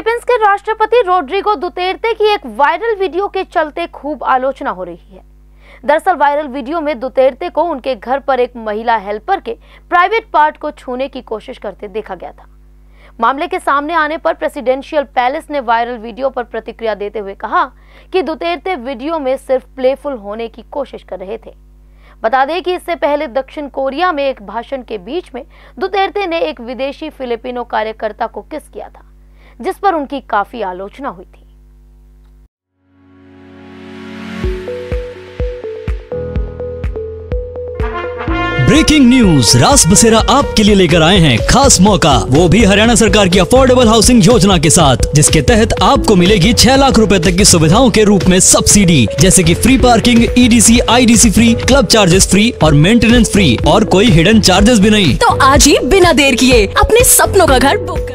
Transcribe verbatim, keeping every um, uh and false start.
Philippines के राष्ट्रपति Rodrigo Duterte की एक वायरल वीडियो के चलते खूब आलोचना हो रही है। दरअसल वायरल वीडियो में दुतेर्ते को उनके घर पर एक महिला हेल्पर के प्राइवेट पार्ट को छूने की कोशिश करते देखा गया था। मामले के सामने आने पर प्रेसिडेंशियल पैलेस ने वायरल वीडियो पर प्रतिक्रिया देते हुए कहा कि दुतेर्ते वीडियो में सिर्फ प्लेफुल होने की कोशिश कर रहे थे। बता दें कि इससे पहले दक्षिण कोरिया में एक भाषण के बीच में दुतेर्ते ने एक विदेशी फिलिपिनो कार्यकर्ता को किस किया था, जिस पर उनकी काफी आलोचना हुई थी। ब्रेकिंग न्यूज रास बसेरा आपके लिए लेकर आए हैं खास मौका, वो भी हरियाणा सरकार की अफोर्डेबल हाउसिंग योजना के साथ, जिसके तहत आपको मिलेगी छह लाख रुपए तक की सुविधाओं के रूप में सब्सिडी, जैसे कि free parking, E D C I D C free, club charges free और मेंटेनेंस फ्री, और कोई हिडन चार्जेस भी नहीं। तो आज ही बिना देर किए अपने सपनों का घर बुक